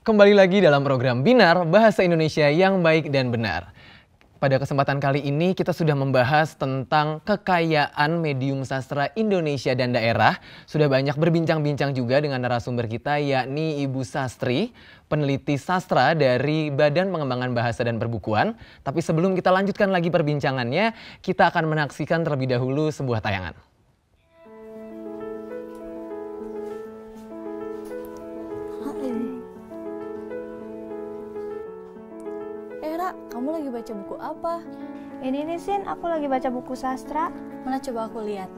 Kembali lagi dalam program BINAR, Bahasa Indonesia yang Baik dan Benar. Pada kesempatan kali ini kita sudah membahas tentang kekayaan medium sastra Indonesia dan daerah. Sudah banyak berbincang-bincang juga dengan narasumber kita, yakni Ibu Sastri, peneliti sastra dari Badan Pengembangan Bahasa dan Perbukuan. Tapi sebelum kita lanjutkan lagi perbincangannya, kita akan menyaksikan terlebih dahulu sebuah tayangan. Kamu lagi baca buku apa? Ini Sin, aku lagi baca buku sastra. Mana coba aku lihat.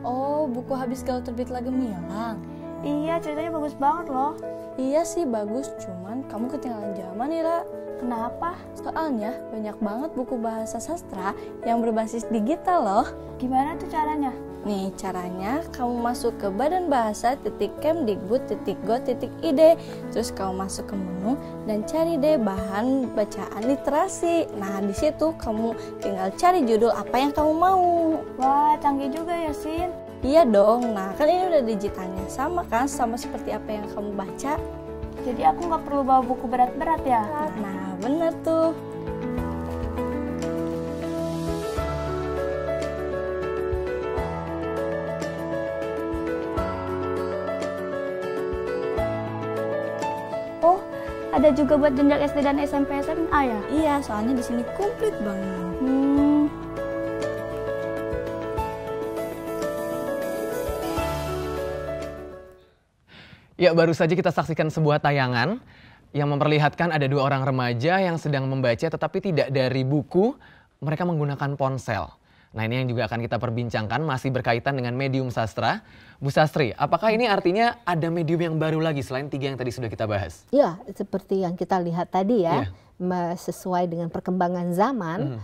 Oh, buku Habis Galau Terbitlah Gemilang. Iya, ceritanya bagus banget loh. Iya sih bagus, cuman kamu ketinggalan zaman, Ira. Kenapa? Soalnya banyak banget buku bahasa sastra yang berbasis digital loh. Gimana tuh caranya? Nih, caranya kamu masuk ke badanbahasa.kemdikbud.go.id. Terus kamu masuk ke menu dan cari deh bahan bacaan literasi. Nah, di situ kamu tinggal cari judul apa yang kamu mau. Wah, canggih juga ya, Sin. Iya dong, nah kan ini udah digitalnya. Sama kan, sama seperti apa yang kamu baca. Jadi aku nggak perlu bawa buku berat-berat ya? Nah, bener tuh. Oh, ada juga buat jenjang SD dan SMP SMA ya? Iya, soalnya di sini komplit banget. Ya, baru saja kita saksikan sebuah tayangan yang memperlihatkan ada dua orang remaja yang sedang membaca tetapi tidak dari buku, mereka menggunakan ponsel. Nah, ini yang juga akan kita perbincangkan masih berkaitan dengan medium sastra. Bu Sastri, apakah ini artinya ada medium yang baru lagi selain tiga yang tadi sudah kita bahas? Ya, seperti yang kita lihat tadi ya, sesuai dengan perkembangan zaman,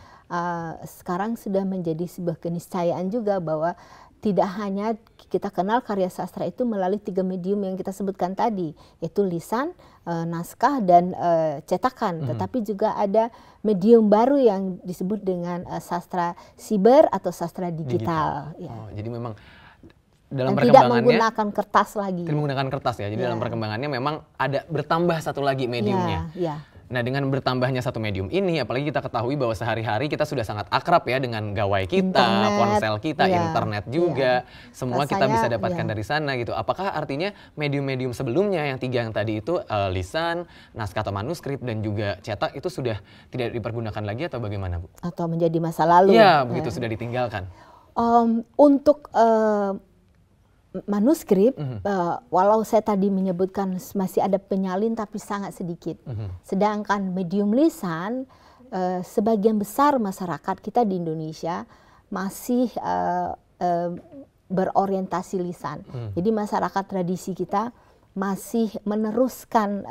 sekarang sudah menjadi sebuah keniscayaan juga bahwa tidak hanya kita kenal karya sastra itu melalui tiga medium yang kita sebutkan tadi, yaitu lisan, naskah, dan cetakan. Tetapi juga ada medium baru yang disebut dengan sastra siber atau sastra digital. Ya. Oh, jadi memang dalam perkembangannya tidak menggunakan kertas lagi. Tidak menggunakan kertas ya, jadi dalam perkembangannya memang ada bertambah satu lagi mediumnya. Nah, dengan bertambahnya satu medium ini, apalagi kita ketahui bahwa sehari-hari kita sudah sangat akrab ya dengan gawai kita, internet, ponsel kita, internet juga. Semua rasanya, kita bisa dapatkan dari sana gitu. Apakah artinya medium-medium sebelumnya yang tiga yang tadi itu lisan, naskah atau manuskrip dan juga cetak itu sudah tidak dipergunakan lagi atau bagaimana, Bu? Atau menjadi masa lalu? Ya, begitu sudah ditinggalkan. Untuk manuskrip, walau saya tadi menyebutkan masih ada penyalin tapi sangat sedikit. Sedangkan medium lisan, sebagian besar masyarakat kita di Indonesia masih berorientasi lisan. Jadi masyarakat tradisi kita masih meneruskan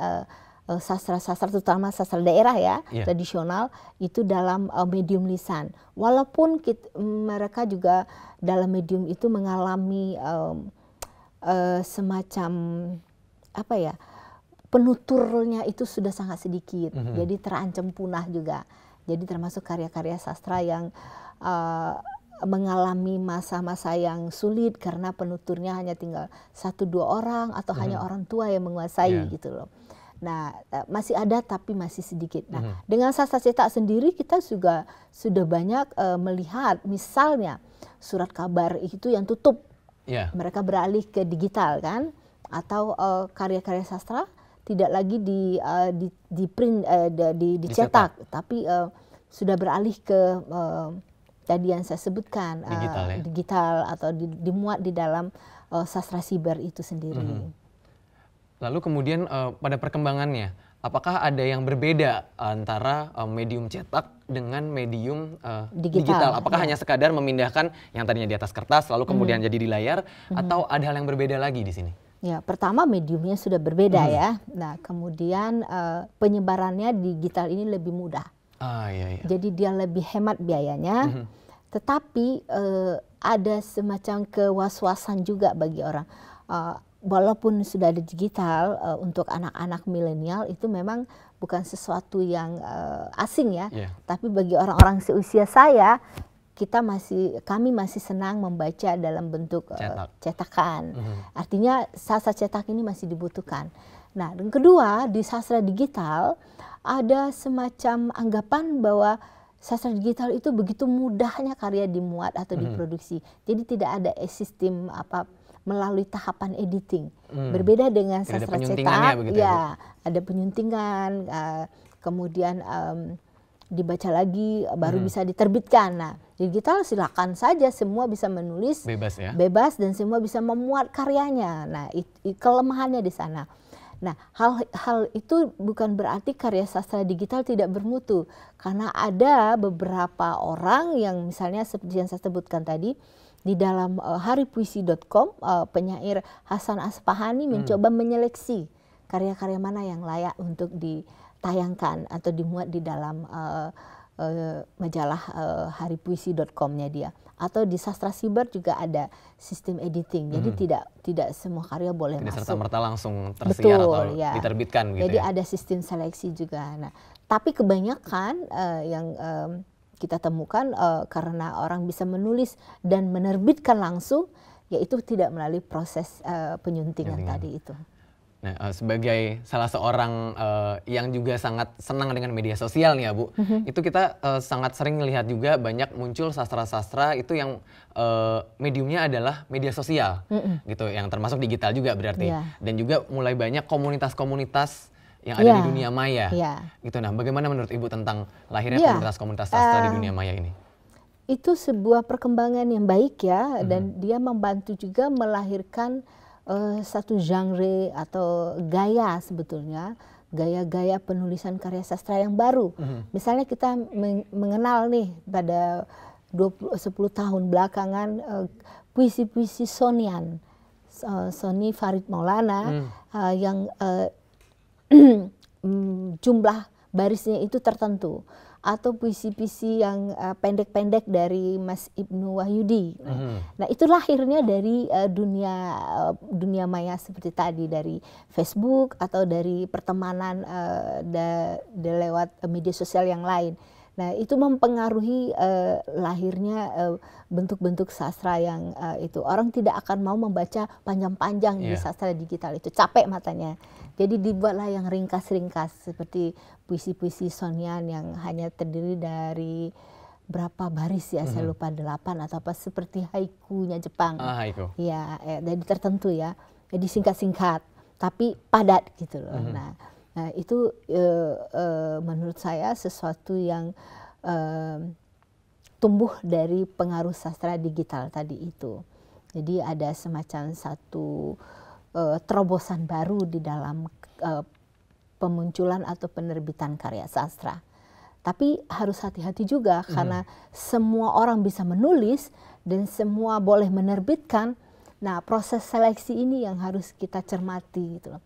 sastra-sastra, terutama sastra daerah ya, tradisional itu dalam medium lisan. Walaupun kita, mereka juga dalam medium itu mengalami semacam apa ya, penuturnya itu sudah sangat sedikit, jadi terancam punah juga. Jadi termasuk karya-karya sastra yang mengalami masa-masa yang sulit karena penuturnya hanya tinggal satu dua orang atau hanya orang tua yang menguasai gitu loh. Nah, masih ada tapi masih sedikit. Nah, dengan sastra cetak sendiri kita juga sudah banyak melihat misalnya surat kabar itu yang tutup. Mereka beralih ke digital kan, atau karya-karya sastra tidak lagi di print, dicetak, tapi sudah beralih ke tadi yang saya sebutkan digital, digital atau dimuat di dalam sastra siber itu sendiri. Lalu kemudian pada perkembangannya, apakah ada yang berbeda antara medium cetak dengan medium digital? Apakah hanya sekadar memindahkan yang tadinya di atas kertas lalu kemudian jadi di layar, atau ada hal yang berbeda lagi di sini? Ya, pertama mediumnya sudah berbeda ya. Nah, kemudian penyebarannya digital ini lebih mudah. Jadi dia lebih hemat biayanya, tetapi ada semacam kewaswasan juga bagi orang. Walaupun sudah ada digital, untuk anak-anak milenial itu memang bukan sesuatu yang asing ya. Tapi bagi orang-orang seusia saya, kami masih senang membaca dalam bentuk cetakan. Artinya sastra cetak ini masih dibutuhkan. Nah, yang kedua, di sastra digital ada semacam anggapan bahwa sastra digital itu begitu mudahnya karya dimuat atau diproduksi. Jadi tidak ada sistem apa melalui tahapan editing. Berbeda dengan sastra cetak, ya ada penyuntingan, kemudian dibaca lagi baru bisa diterbitkan. Nah, digital silakan saja, semua bisa menulis bebas, ya? Bebas, dan semua bisa memuat karyanya. Nah, kelemahannya di sana. Nah, hal-hal itu bukan berarti karya sastra digital tidak bermutu, karena ada beberapa orang yang misalnya seperti yang saya sebutkan tadi, di dalam haripuisi.com penyair Hasan Aspahani mencoba menyeleksi karya-karya mana yang layak untuk ditayangkan atau dimuat di dalam majalah haripuisi.com-nya dia. Atau di sastra siber juga ada sistem editing. Jadi tidak semua karya boleh masuk. Tidak serta-merta langsung tersiar atau diterbitkan gitu. Jadi ada sistem seleksi juga. Nah, tapi kebanyakan yang kita temukan karena orang bisa menulis dan menerbitkan langsung, yaitu tidak melalui proses penyuntingan tadi itu. Nah, sebagai salah seorang yang juga sangat senang dengan media sosial nih ya Bu, itu kita sangat sering melihat juga banyak muncul sastra-sastra itu yang mediumnya adalah media sosial, gitu, yang termasuk digital juga berarti, dan juga mulai banyak komunitas-komunitas yang ada di dunia maya, gitu. Nah, bagaimana menurut Ibu tentang lahirnya komunitas-komunitas sastra di dunia maya ini? Itu sebuah perkembangan yang baik ya, dan dia membantu juga melahirkan satu genre atau gaya, sebetulnya gaya-gaya penulisan karya sastra yang baru. Misalnya kita mengenal nih pada 10 tahun belakangan puisi-puisi Sonyan, Sony Farid Maulana, yang jumlah barisnya itu tertentu, atau puisi-puisi yang pendek-pendek dari Mas Ibnu Wahyudi. Nah, itu lahirnya dari dunia maya seperti tadi, dari Facebook atau dari pertemanan lewat media sosial yang lain. Nah, itu mempengaruhi lahirnya bentuk-bentuk sastra yang itu. Orang tidak akan mau membaca panjang-panjang di sastra digital itu, capek matanya. Jadi dibuatlah yang ringkas-ringkas seperti puisi-puisi Sonyan yang hanya terdiri dari berapa baris ya, saya lupa, 8 atau apa, seperti haikunya Jepang. Haiku. Ya, jadi tertentu ya. Jadi singkat-singkat tapi padat gitu loh. Nah, itu menurut saya sesuatu yang tumbuh dari pengaruh sastra digital tadi itu. Jadi ada semacam satu terobosan baru di dalam pemunculan atau penerbitan karya sastra. Tapi harus hati-hati juga, karena semua orang bisa menulis dan semua boleh menerbitkan. Nah, proses seleksi ini yang harus kita cermati gitu loh.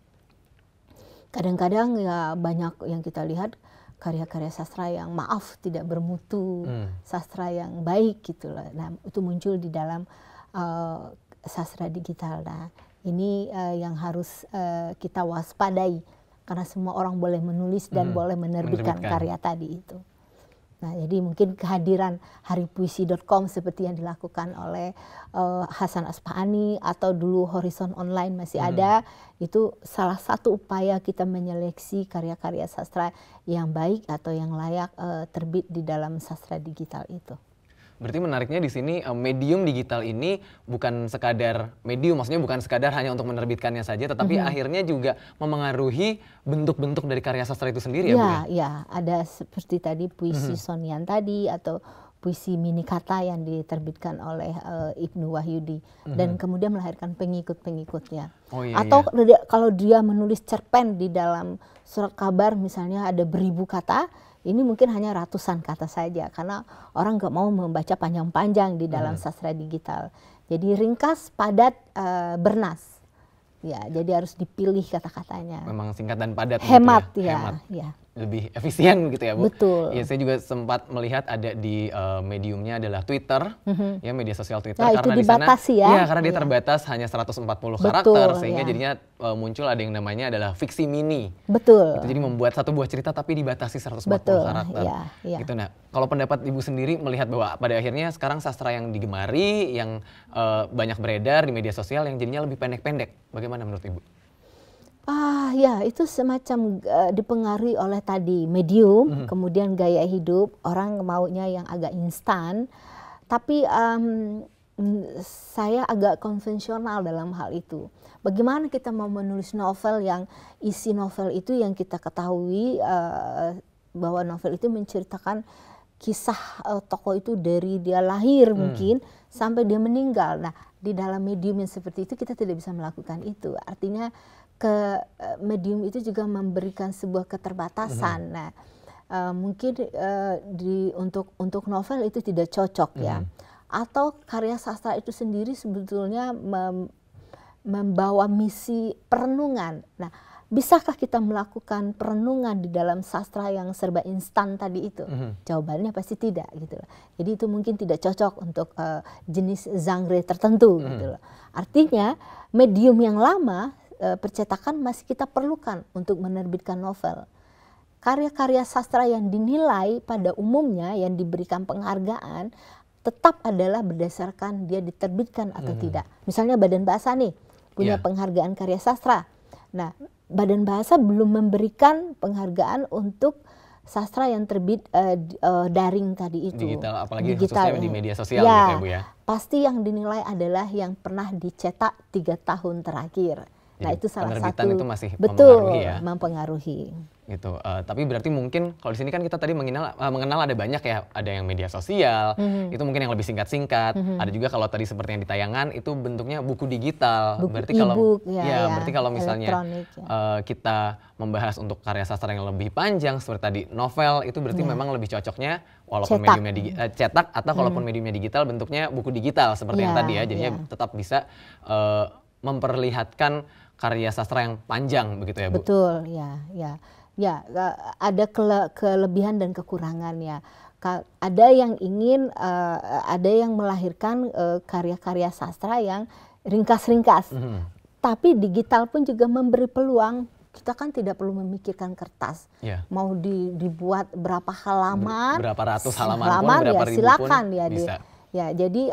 Kadang-kadang ya banyak yang kita lihat karya-karya sastra yang maaf tidak bermutu, sastra yang baik gitu loh. Nah, itu muncul di dalam sastra digital. Nah, ini yang harus kita waspadai, karena semua orang boleh menulis dan boleh menerbitkan karya tadi itu. Nah, jadi mungkin kehadiran haripuisi.com seperti yang dilakukan oleh Hasan Aspahani, atau dulu Horizon Online masih ada, itu salah satu upaya kita menyeleksi karya-karya sastra yang baik atau yang layak terbit di dalam sastra digital itu. Berarti menariknya di sini medium digital ini bukan sekadar medium, maksudnya bukan sekadar hanya untuk menerbitkannya saja, tetapi akhirnya juga memengaruhi bentuk-bentuk dari karya sastra itu sendiri ya Bu? Ya, ada seperti tadi puisi Sonyan tadi, atau puisi mini kata yang diterbitkan oleh Ibnu Wahyudi, dan kemudian melahirkan pengikut-pengikutnya. Atau kalau dia menulis cerpen di dalam surat kabar misalnya ada 1000 kata, ini mungkin hanya ratusan kata saja, karena orang nggak mau membaca panjang-panjang di dalam sastra digital. Jadi ringkas, padat, bernas. Ya, jadi harus dipilih kata-katanya. Memang singkat dan padat. Hemat gitu ya. Hemat. Lebih efisien gitu ya Bu. Betul. Ya, saya juga sempat melihat ada di mediumnya adalah Twitter, ya, media sosial Twitter. Nah, karena itu dibatasi di sana, ya. Karena dia terbatas hanya 140 karakter, sehingga jadinya muncul ada yang namanya adalah fiksi mini. Betul. Gitu, jadi membuat satu buah cerita tapi dibatasi 140 karakter. Gitu. Nah, kalau pendapat Ibu sendiri melihat bahwa pada akhirnya sekarang sastra yang digemari, yang banyak beredar di media sosial, yang jadinya lebih pendek-pendek, bagaimana menurut Ibu? Ya, itu semacam dipengaruhi oleh tadi medium, kemudian gaya hidup, orang maunya yang agak instan. Tapi saya agak konvensional dalam hal itu. Bagaimana kita mau menulis novel yang isi novel itu yang kita ketahui bahwa novel itu menceritakan kisah tokoh itu dari dia lahir mungkin sampai dia meninggal. Nah, di dalam medium yang seperti itu kita tidak bisa melakukan itu. Artinya medium itu juga memberikan sebuah keterbatasan. Nah, mungkin untuk novel itu tidak cocok ya. Atau karya sastra itu sendiri sebetulnya membawa misi perenungan. Nah, bisakah kita melakukan perenungan di dalam sastra yang serba instan tadi itu? Jawabannya pasti tidak gitu loh. Jadi itu mungkin tidak cocok untuk jenis genre tertentu gitu loh. Artinya medium yang lama percetakan masih kita perlukan untuk menerbitkan novel. Karya-karya sastra yang dinilai pada umumnya yang diberikan penghargaan tetap adalah berdasarkan dia diterbitkan atau tidak. Misalnya Badan Bahasa nih punya penghargaan karya sastra. Nah, Badan Bahasa belum memberikan penghargaan untuk sastra yang terbit daring tadi itu. Digital, apalagi digital, khususnya di media sosial ya, gitu ya, Bu ya. Pasti yang dinilai adalah yang pernah dicetak 3 tahun terakhir. Nah, jadi itu salah satu itu masih mempengaruhi ya. Mempengaruhi. Gitu. Tapi berarti mungkin kalau di sini kan kita tadi mengenal ada banyak ya, ada yang media sosial, itu mungkin yang lebih singkat-singkat. Ada juga kalau tadi seperti yang di tayangan itu bentuknya buku digital. Buku berarti e-book, kalau ya, berarti kalau misalnya ya. Kita membahas untuk karya sastra yang lebih panjang seperti tadi novel itu berarti memang lebih cocoknya walaupun mediumnya cetak atau kalaupun mediumnya digital bentuknya buku digital seperti yang tadi ya. Jadinya tetap bisa memperlihatkan karya sastra yang panjang begitu ya, Bu? Betul, ya ada kelebihan dan kekurangan ya. Ada yang ingin, ada yang melahirkan karya-karya sastra yang ringkas-ringkas. Tapi digital pun juga memberi peluang. Kita kan tidak perlu memikirkan kertas. Mau dibuat berapa halaman, berapa ratus halaman pun, berapa ya, ribu silakan pun ya, bisa. Ya, jadi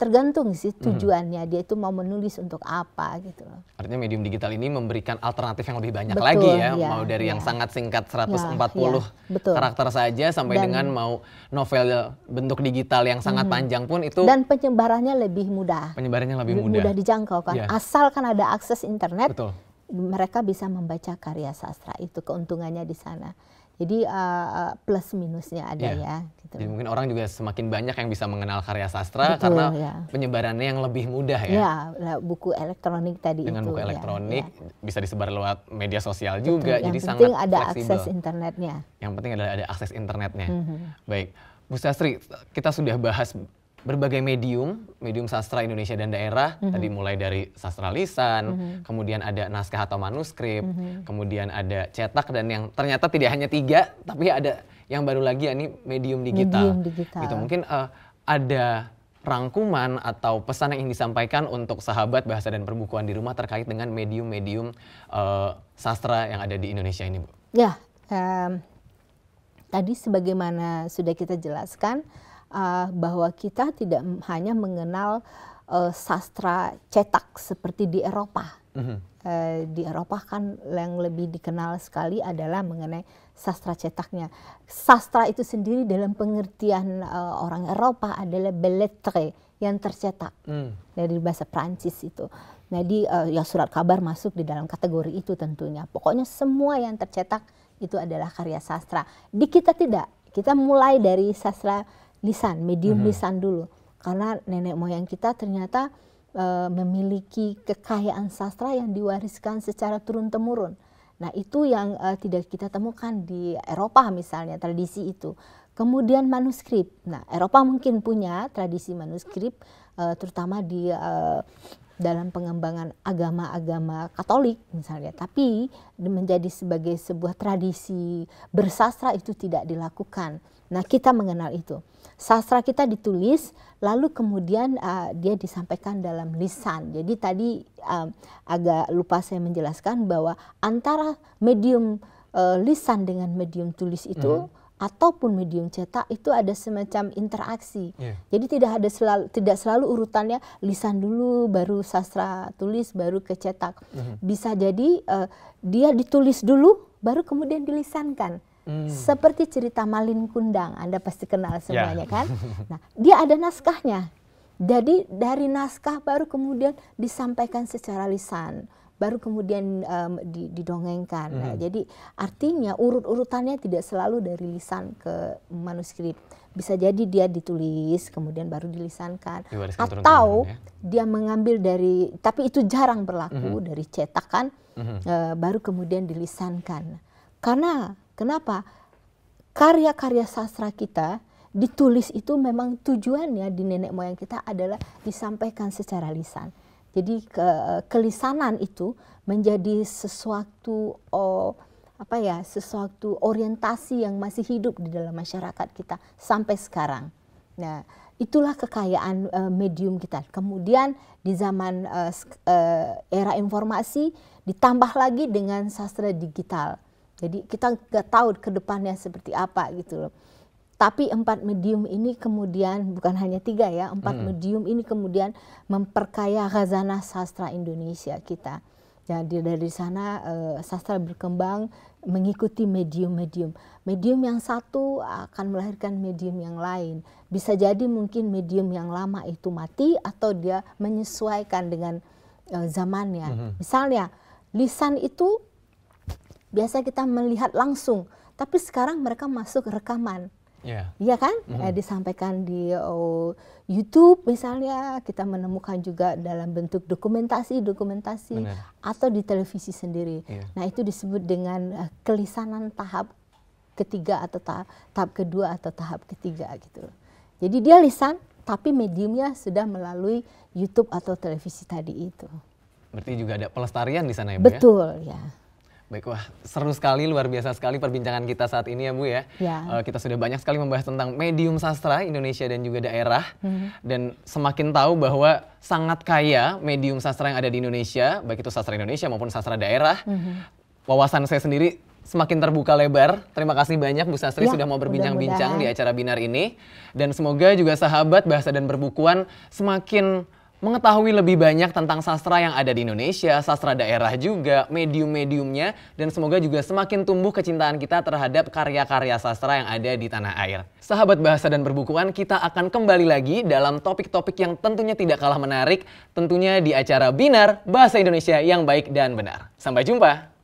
tergantung sih tujuannya, dia itu mau menulis untuk apa gitu loh. Artinya medium digital ini memberikan alternatif yang lebih banyak lagi ya, mau dari yang sangat singkat 140 karakter saja sampai dengan mau novel bentuk digital yang sangat panjang pun itu. Dan penyebarannya lebih mudah. Penyebarannya lebih mudah dijangkau kan, asalkan ada akses internet, mereka bisa membaca karya sastra itu, keuntungannya di sana. Jadi plus minusnya ada ya. Gitu. Jadi mungkin orang juga semakin banyak yang bisa mengenal karya sastra karena penyebarannya yang lebih mudah ya. Ya, buku elektronik tadi dengan itu. Dengan buku elektronik bisa disebar lewat media sosial juga. Yang jadi penting sangat ada fleksibel. Akses internetnya. Yang penting adalah ada akses internetnya. Baik, Bu Sastri, kita sudah bahas berbagai medium sastra Indonesia dan daerah, tadi mulai dari sastra lisan, kemudian ada naskah atau manuskrip, kemudian ada cetak dan yang ternyata tidak hanya 3, tapi ada yang baru lagi yakni medium digital. Gitu. Mungkin ada rangkuman atau pesan yang ingin disampaikan untuk sahabat bahasa dan perbukuan di rumah terkait dengan medium-medium sastra yang ada di Indonesia ini, Bu. Ya, tadi sebagaimana sudah kita jelaskan, bahwa kita tidak hanya mengenal sastra cetak seperti di Eropa. Di Eropa kan yang lebih dikenal sekali adalah mengenai sastra cetaknya. Sastra itu sendiri dalam pengertian orang Eropa adalah belles-lettres yang tercetak dari bahasa Prancis itu. Jadi ya surat kabar masuk di dalam kategori itu tentunya. Pokoknya semua yang tercetak itu adalah karya sastra. Di kita tidak. Kita mulai dari sastra lisan, medium lisan dulu, karena nenek moyang kita ternyata memiliki kekayaan sastra yang diwariskan secara turun-temurun. Nah, itu yang tidak kita temukan di Eropa misalnya, tradisi itu. Kemudian manuskrip. Nah, Eropa mungkin punya tradisi manuskrip, terutama di dalam pengembangan agama-agama Katolik misalnya, tapi menjadi sebagai sebuah tradisi bersastra itu tidak dilakukan. Nah, kita mengenal itu. Sastra kita ditulis, lalu kemudian dia disampaikan dalam lisan. Jadi tadi agak lupa saya menjelaskan bahwa antara medium lisan dengan medium tulis itu ataupun medium cetak itu ada semacam interaksi. Jadi tidak selalu urutannya lisan dulu baru sastra tulis baru ke cetak. Bisa jadi dia ditulis dulu baru kemudian dilisankan. Seperti cerita Malin Kundang, Anda pasti kenal semuanya kan? Nah, dia ada naskahnya. Jadi dari naskah baru kemudian disampaikan secara lisan, baru kemudian didongengkan. Nah, jadi artinya urut-urutannya tidak selalu dari lisan ke manuskrip. Bisa jadi dia ditulis kemudian baru dilisankan, atau dia mengambil dari, tapi itu jarang berlaku, dari cetakan baru kemudian dilisankan. Karena kenapa? Karya-karya sastra kita ditulis itu memang tujuannya di nenek moyang kita adalah disampaikan secara lisan. Jadi kelisanan itu menjadi sesuatu sesuatu orientasi yang masih hidup di dalam masyarakat kita sampai sekarang. Nah, itulah kekayaan medium kita. Kemudian di zaman era informasi ditambah lagi dengan sastra digital. Jadi kita nggak tahu ke depannya seperti apa gitu loh. Tapi empat medium ini kemudian, bukan hanya tiga ya, empat medium ini kemudian memperkaya khazanah sastra Indonesia kita. Jadi dari sana sastra berkembang mengikuti medium-medium. Medium yang satu akan melahirkan medium yang lain. Bisa jadi mungkin medium yang lama itu mati atau dia menyesuaikan dengan zamannya. Misalnya lisan itu biasa kita melihat langsung, tapi sekarang mereka masuk rekaman. Iya kan? Disampaikan di YouTube misalnya, kita menemukan juga dalam bentuk dokumentasi atau di televisi sendiri. Nah, itu disebut dengan kelisanan tahap ketiga atau tahap kedua atau tahap ketiga gitu. Jadi dia lisan tapi mediumnya sudah melalui YouTube atau televisi tadi itu. Berarti juga ada pelestarian di sana ya, Bu? Betul ya. Baik, wah seru sekali, luar biasa sekali perbincangan kita saat ini ya Bu ya. Kita sudah banyak sekali membahas tentang medium sastra Indonesia dan juga daerah. Dan semakin tahu bahwa sangat kaya medium sastra yang ada di Indonesia, baik itu sastra Indonesia maupun sastra daerah. Wawasan saya sendiri semakin terbuka lebar. Terima kasih banyak Bu Sastri sudah mau berbincang-bincang di acara Binar ini. Dan semoga juga sahabat Bahasa dan Perbukuan semakin mengetahui lebih banyak tentang sastra yang ada di Indonesia, sastra daerah juga, medium-mediumnya, dan semoga juga semakin tumbuh kecintaan kita terhadap karya-karya sastra yang ada di tanah air. Sahabat Bahasa dan Perbukuan, kita akan kembali lagi dalam topik-topik yang tentunya tidak kalah menarik, tentunya di acara Binar Bahasa Indonesia yang Baik dan Benar. Sampai jumpa!